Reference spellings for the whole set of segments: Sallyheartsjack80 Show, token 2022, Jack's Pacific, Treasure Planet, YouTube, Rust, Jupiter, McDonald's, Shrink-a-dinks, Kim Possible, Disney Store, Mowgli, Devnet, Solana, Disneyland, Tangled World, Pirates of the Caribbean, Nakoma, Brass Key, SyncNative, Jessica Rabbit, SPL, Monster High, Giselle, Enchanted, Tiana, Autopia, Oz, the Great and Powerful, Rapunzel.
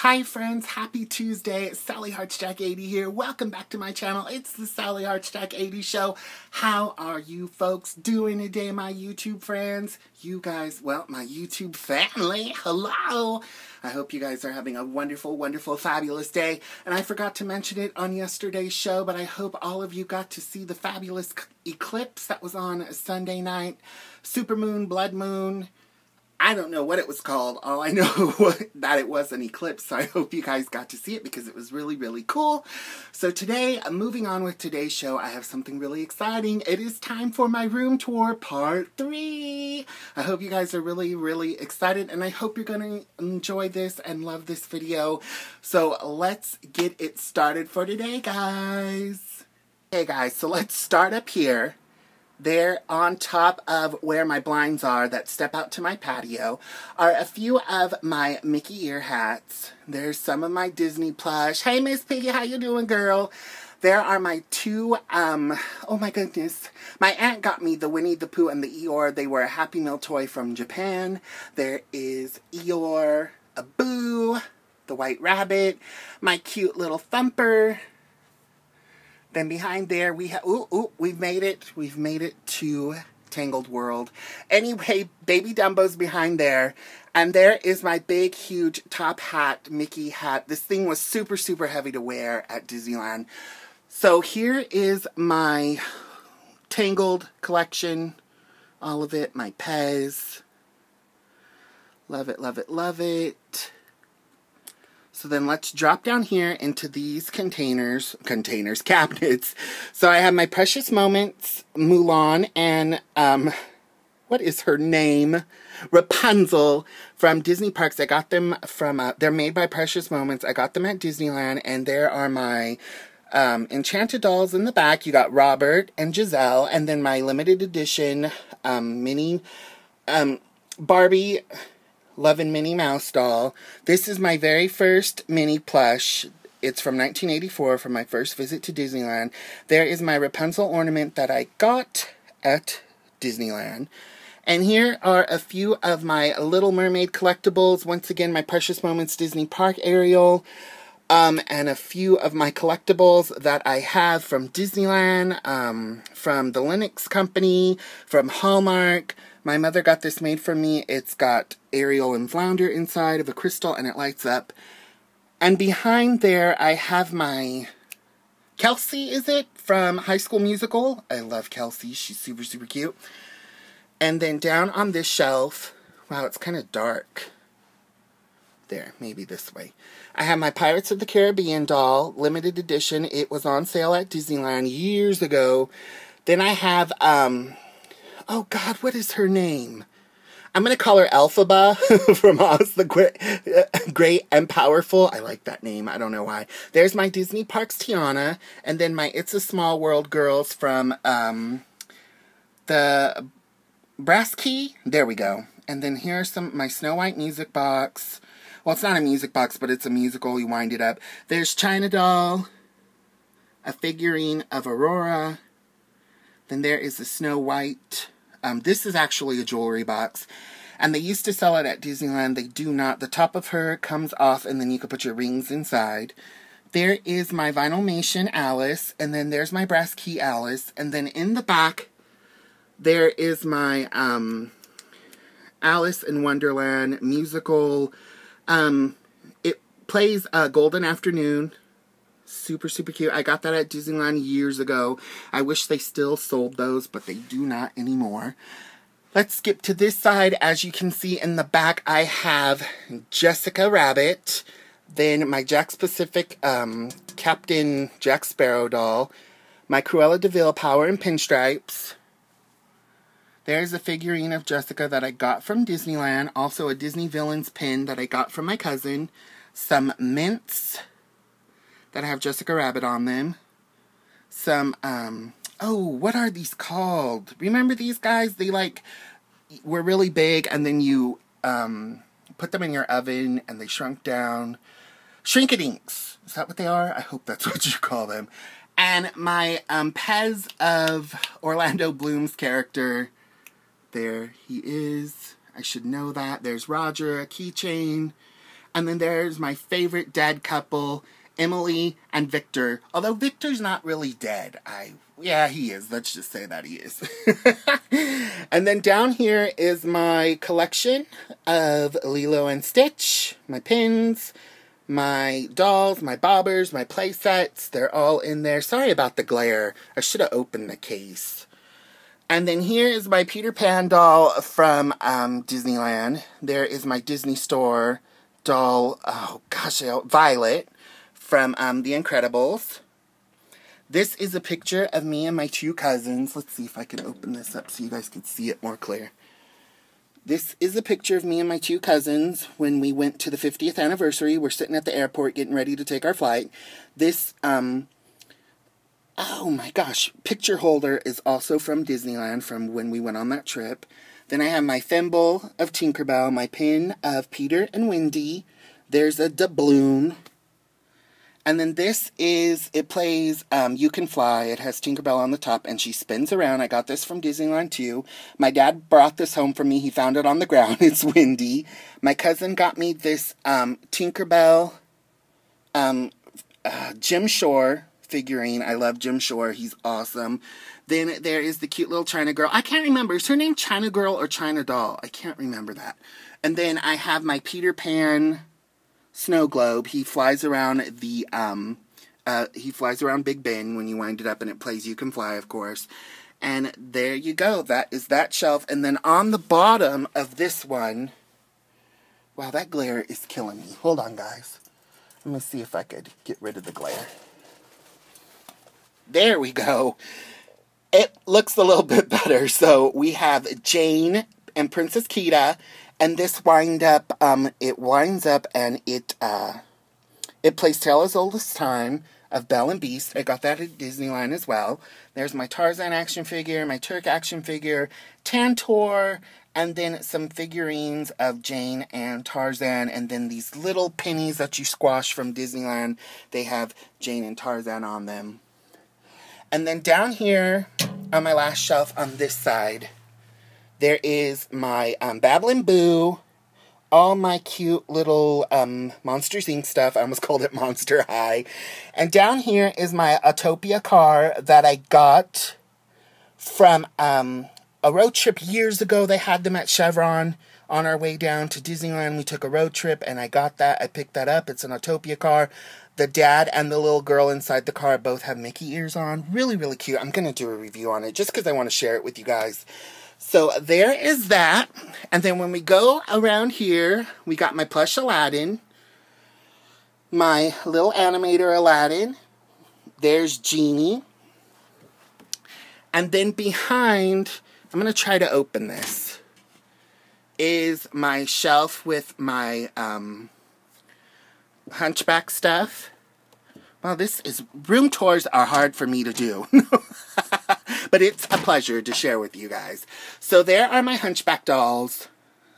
Hi friends, happy Tuesday, it's Sallyheartsjack80 here. Welcome back to my channel, it's the Sallyheartsjack80 Show. How are you folks doing today, my YouTube friends? You guys, well, my YouTube family, hello! I hope you guys are having a wonderful, wonderful, fabulous day. And I forgot to mention it on yesterday's show, but I hope all of you got to see the fabulous eclipse that was on Sunday night. Supermoon, blood moon, I don't know what it was called. All I know was that it was an eclipse, so I hope you guys got to see it because it was really, really cool. So today, moving on with today's show, I have something really exciting. It is time for my room tour part 3. I hope you guys are really, really excited, and I hope you're going to enjoy this and love this video. So let's get it started for today, guys. Hey guys, so let's start up here. There on top of where my blinds are that step out to my patio are a few of my Mickey ear hats. There's some of my Disney plush. Hey, Miss Piggy, how you doing, girl? There are my two, oh my goodness. My aunt got me the Winnie the Pooh and the Eeyore. They were a Happy Meal toy from Japan. There is Eeyore, a Boo, the White Rabbit, my cute little Thumper. Then behind there, we have, we've made it to Tangled World. Anyway, Baby Dumbo's behind there. And there is my big, huge top hat, Mickey hat. This thing was super, super heavy to wear at Disneyland. So here is my Tangled collection. All of it, my Pez. Love it, love it, love it. So then let's drop down here into these cabinets. So I have my Precious Moments, Mulan, and, what is her name? Rapunzel from Disney Parks. I got them from, they're made by Precious Moments. I got them at Disneyland, and there are my, Enchanted dolls in the back. You got Robert and Giselle, and then my limited edition, mini, Barbie Lovin' Minnie Mouse Doll. This is my very first Minnie plush. It's from 1984 from my first visit to Disneyland. There is my Rapunzel ornament that I got at Disneyland. And here are a few of my Little Mermaid collectibles. Once again, my Precious Moments Disney Park Ariel. And a few of my collectibles that I have from Disneyland, from the Linux Company, from Hallmark. My mother got this made for me. It's got Ariel and Flounder inside of a crystal, and it lights up. And behind there, I have my Kelsey, is it? From High School Musical. I love Kelsey. She's super, super cute. And then down on this shelf, wow, it's kind of dark. There, maybe this way. I have my Pirates of the Caribbean doll, limited edition. It was on sale at Disneyland years ago. Then I have, oh God, what is her name? I'm going to call her Elphaba from Oz, the Great and Powerful. I like that name. I don't know why. There's my Disney Parks Tiana. And then my It's a Small World girls from the Brass Key. There we go. And then here are some my Snow White music box. Well, it's not a music box, but it's a musical. You wind it up. There's China Doll, a figurine of Aurora. Then there is the Snow White. This is actually a jewelry box, and they used to sell it at Disneyland. They do not. The top of her comes off, and then you can put your rings inside. There is my Vinylmation Alice, and then there's my Brass Key Alice, and then in the back, there is my Alice in Wonderland musical. It plays Golden Afternoon. Super, super cute. I got that at Disneyland years ago. I wish they still sold those, but they do not anymore. Let's skip to this side. As you can see in the back, I have Jessica Rabbit. Then my Jack's Pacific Captain Jack Sparrow doll. My Cruella DeVille Power and Pinstripes. There's a figurine of Jessica that I got from Disneyland. Also a Disney Villains pin that I got from my cousin. Some mints that have Jessica Rabbit on them. Some, oh, what are these called? Remember these guys? They, like, were really big, and then you, put them in your oven, and they shrunk down. Shrink-a-dinks. Is that what they are? I hope that's what you call them. And my, Pez of Orlando Bloom's character. There he is. I should know that. There's Roger, a keychain. And then there's my favorite dead couple, Emily and Victor. Although Victor's not really dead. Yeah, he is. Let's just say that he is. And then down here is my collection of Lilo and Stitch, my pins, my dolls, my bobbers, my play sets. They're all in there. Sorry about the glare. I should have opened the case. And then here is my Peter Pan doll from Disneyland. There is my Disney Store doll, oh gosh, Violet from The Incredibles. This is a picture of me and my two cousins. Let's see if I can open this up so you guys can see it more clear. This is a picture of me and my two cousins when we went to the 50th anniversary. We're sitting at the airport getting ready to take our flight. This, oh my gosh, picture holder is also from Disneyland from when we went on that trip. Then I have my thimble of Tinkerbell, my pin of Peter and Wendy. There's a doubloon. And then this is, it plays You Can Fly. It has Tinkerbell on the top, and she spins around. I got this from Disneyland, too. My dad brought this home for me. He found it on the ground. It's windy. My cousin got me this Tinkerbell Jim Shore figurine. I love Jim Shore. He's awesome. Then there is the cute little China girl. I can't remember. Is her name China Girl or China Doll? I can't remember that. And then I have my Peter Pan snow globe. He flies around the he flies around Big Ben when you wind it up, and it plays You Can Fly, of course. And there you go. That is that shelf. And then on the bottom of this one, wow, that glare is killing me. Hold on, guys. I'm gonna see if I could get rid of the glare. There we go. It looks a little bit better. So we have Jane and Princess Kita. And this winds up and it plays Tale as Old as Time of Belle and Beast. I got that at Disneyland as well. There's my Tarzan action figure, my Turk action figure, Tantor, and then some figurines of Jane and Tarzan, and then these little pennies that you squash from Disneyland. They have Jane and Tarzan on them. And then down here on my last shelf on this side, there is my Bablin' Boo, all my cute little Monsters, Inc. stuff. I almost called it Monster High. And down here is my Autopia car that I got from a road trip years ago. They had them at Chevron on our way down to Disneyland. We took a road trip, and I got that. I picked that up. It's an Autopia car. The dad and the little girl inside the car both have Mickey ears on. Really, really cute. I'm going to do a review on it just because I want to share it with you guys. So there is that, and then when we go around here, we got my plush Aladdin, my little animator Aladdin, there's Genie, and then behind, I'm going to try to open this, is my shelf with my Hunchback stuff. Wow, this is, room tours are hard for me to do. But it's a pleasure to share with you guys. So there are my Hunchback dolls.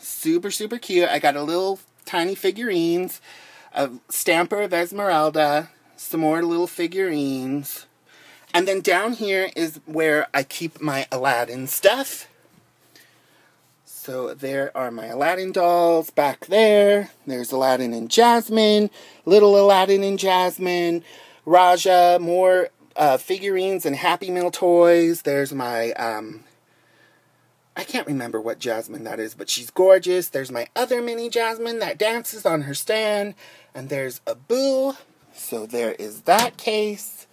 Super, super cute. I got a little tiny figurines, a stamper of Esmeralda, some more little figurines. And then down here is where I keep my Aladdin stuff. So there are my Aladdin dolls back there. There's Aladdin and Jasmine, little Aladdin and Jasmine, Raja, more figurines and Happy Meal toys. There's my, I can't remember what Jasmine that is, but she's gorgeous. There's my other mini Jasmine that dances on her stand. And there's Abu. So there is that case.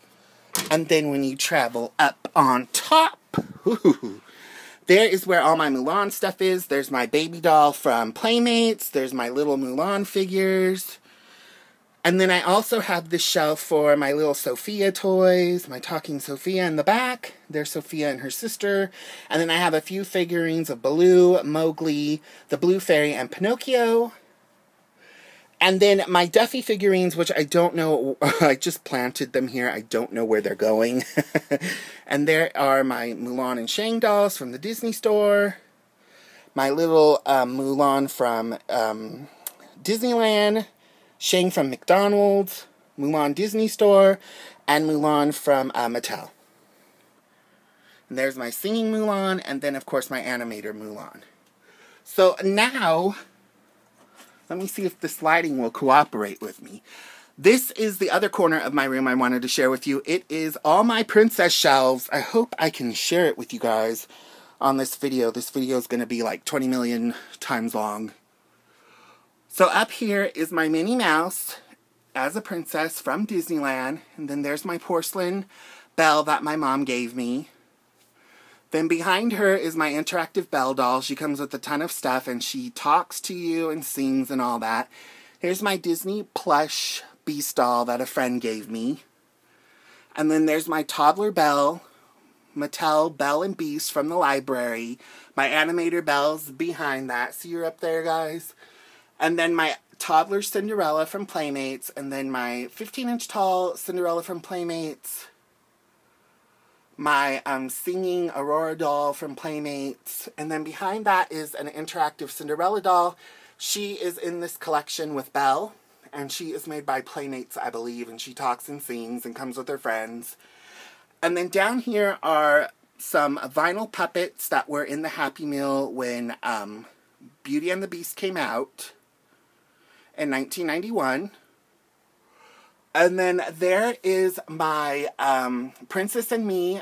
And then when you travel up on top, ooh, there is where all my Mulan stuff is. There's my baby doll from Playmates. There's my little Mulan figures. And then I also have this shelf for my little Sophia toys, my talking Sophia in the back. There's Sophia and her sister. And then I have a few figurines of Baloo, Mowgli, the Blue Fairy, and Pinocchio. And then my Duffy figurines, which I don't know, I just planted them here. I don't know where they're going. And there are my Mulan and Shang dolls from the Disney Store. My little Mulan from Disneyland. Shang from McDonald's. Mulan Disney Store. And Mulan from Mattel. And there's my singing Mulan. And then, of course, my animator Mulan. So now Let me see if this lighting will cooperate with me. This is the other corner of my room I wanted to share with you. It is all my princess shelves. I hope I can share it with you guys on this video. This video is going to be like 20 million times long. So up here is my Minnie Mouse as a princess from Disneyland. And then there's my porcelain bell that my mom gave me. Then behind her is my interactive bell doll. She comes with a ton of stuff and she talks to you and sings and all that. Here's my Disney plush Beast doll that a friend gave me. And then there's my toddler Belle, Mattel Belle and Beast from the library. My animator Belle's behind that. See her up there, guys? And then my toddler Cinderella from Playmates. And then my 15-inch tall Cinderella from Playmates. My singing Aurora doll from Playmates. And then behind that is an interactive Cinderella doll. She is in this collection with Belle. And she is made by Playmates, I believe, and she talks and sings and comes with her friends. And then down here are some vinyl puppets that were in the Happy Meal when Beauty and the Beast came out in 1991. And then there is my Princess and Me,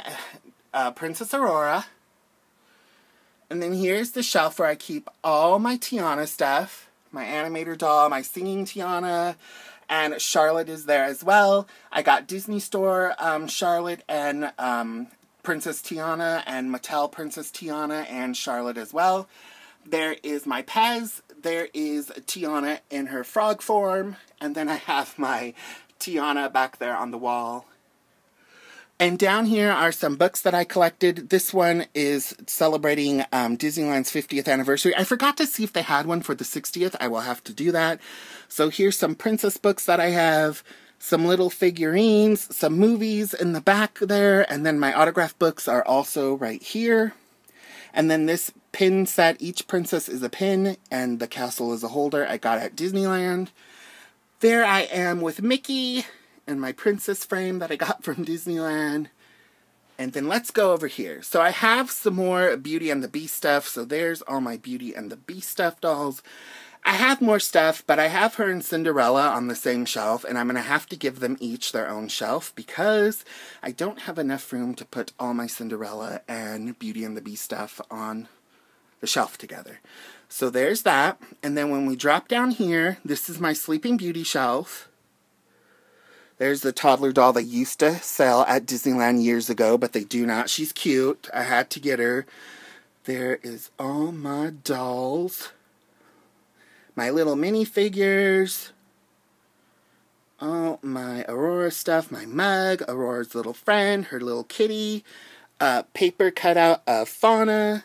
Princess Aurora. And then here's the shelf where I keep all my Tiana stuff. My animator doll, my singing Tiana, and Charlotte is there as well. I got Disney Store Charlotte and Princess Tiana, and Mattel Princess Tiana and Charlotte as well. There is my Pez. There is Tiana in her frog form. And then I have my Tiana back there on the wall. And down here are some books that I collected. This one is celebrating Disneyland's 50th anniversary. I forgot to see if they had one for the 60th. I will have to do that. So here's some princess books that I have, some little figurines, some movies in the back there, and then my autograph books are also right here. And then this pin set, each princess is a pin, and the castle is a holder I got at Disneyland. There I am with Mickey and my princess frame that I got from Disneyland. And then let's go over here. So I have some more Beauty and the Beast stuff. So there's all my Beauty and the Beast stuff dolls. I have more stuff, but I have her and Cinderella on the same shelf, and I'm going to have to give them each their own shelf because I don't have enough room to put all my Cinderella and Beauty and the Beast stuff on the shelf together. So there's that. And then when we drop down here, this is my Sleeping Beauty shelf. There's the toddler doll they used to sell at Disneyland years ago, but they do not. She's cute. I had to get her. There is all my dolls. My little minifigures. All my Aurora stuff. My mug. Aurora's little friend. Her little kitty. A paper cutout of Fauna.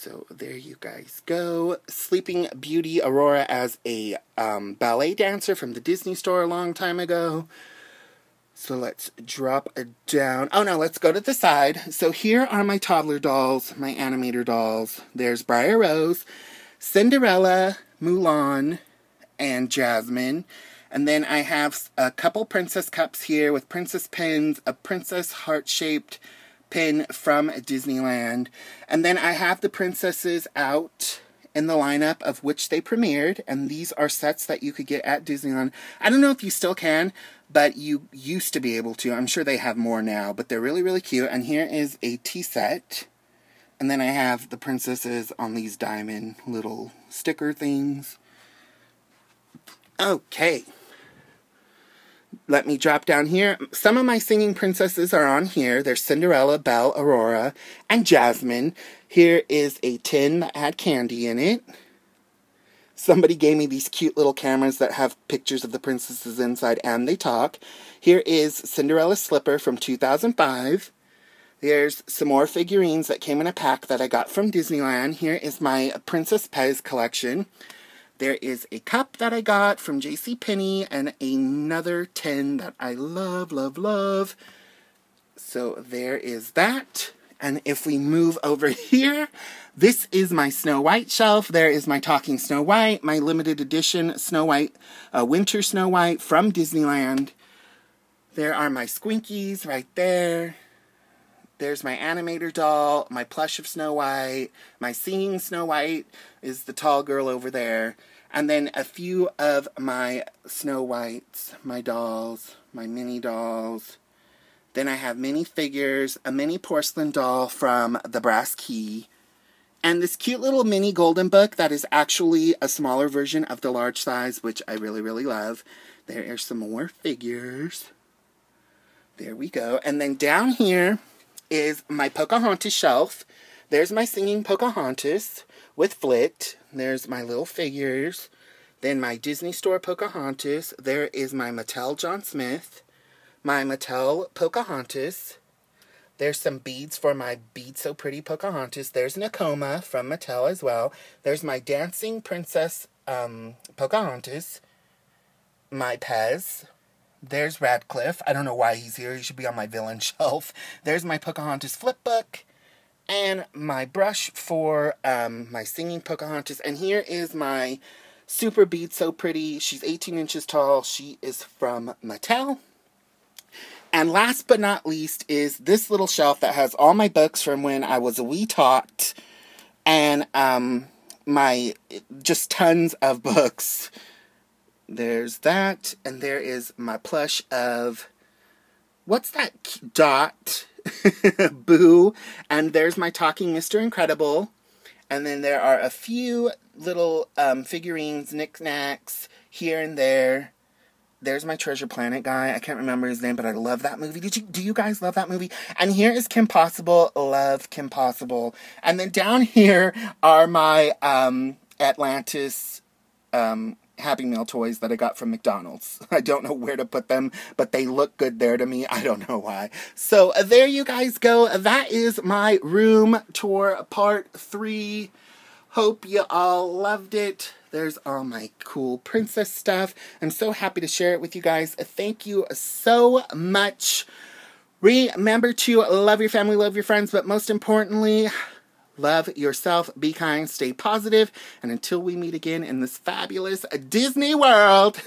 So there you guys go. Sleeping Beauty Aurora as a ballet dancer from the Disney Store a long time ago. So let's drop it down. Oh no, let's go to the side. So here are my toddler dolls, my animator dolls. There's Briar Rose, Cinderella, Mulan, and Jasmine. And then I have a couple princess cups here with princess pins, a princess heart-shaped pin from Disneyland. And then I have the princesses out in the lineup of which they premiered, and these are sets that you could get at Disneyland. I don't know if you still can, but you used to be able to. I'm sure they have more now, but they're really, really cute. And here is a tea set. And then I have the princesses on these diamond little sticker things. Okay. Let me drop down here. Some of my singing princesses are on here. There's Cinderella, Belle, Aurora, and Jasmine. Here is a tin that had candy in it. Somebody gave me these cute little cameras that have pictures of the princesses inside and they talk. Here is Cinderella's slipper from 2005. There's some more figurines that came in a pack that I got from Disneyland. Here is my Princess Pez collection. There is a cup that I got from JCPenney and another tin that I love, love, love. So there is that. And if we move over here, this is my Snow White shelf. There is my Talking Snow White, my limited edition Snow White, Winter Snow White from Disneyland. There are my Squinkies right there. There's my animator doll, my plush of Snow White, my singing Snow White is the tall girl over there, and then a few of my Snow Whites, my dolls, my mini dolls. Then I have mini figures, a mini porcelain doll from the Brass Key, and this cute little mini golden book that is actually a smaller version of the large size, which I really, really love. There are some more figures. There we go. And then down here is my Pocahontas shelf. There's my singing Pocahontas with Flit. There's my little figures. Then my Disney Store Pocahontas. There is my Mattel John Smith. My Mattel Pocahontas. There's some beads for my Bead So Pretty Pocahontas. There's Nakoma from Mattel as well. There's my Dancing Princess Pocahontas. My Pez. There's Radcliffe. I don't know why he's here. He should be on my villain shelf. There's my Pocahontas flip book. And my brush for my singing Pocahontas. And here is my Super Bead So Pretty. She's 18 inches tall. She is from Mattel. And last but not least is this little shelf that has all my books from when I was a wee tot. And just tons of books. There's that. And there is my plush of, what's that dot? Boo. And there's my talking Mr. Incredible. And then there are a few little figurines, knickknacks here and there. There's my Treasure Planet guy. I can't remember his name, but I love that movie. Do you guys love that movie? And here is Kim Possible. Love Kim Possible. And then down here are my Atlantis Happy Meal toys that I got from McDonald's. I don't know where to put them, but they look good there to me. I don't know why. So there you guys go. That is my room tour part 3. Hope you all loved it. There's all my cool princess stuff. I'm so happy to share it with you guys. Thank you so much. Remember to love your family, love your friends, but most importantly, love yourself, be kind, stay positive, and until we meet again in this fabulous Disney World,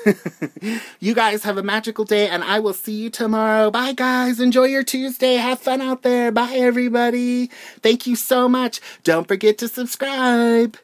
you guys have a magical day, and I will see you tomorrow. Bye, guys. Enjoy your Tuesday. Have fun out there. Bye, everybody. Thank you so much. Don't forget to subscribe.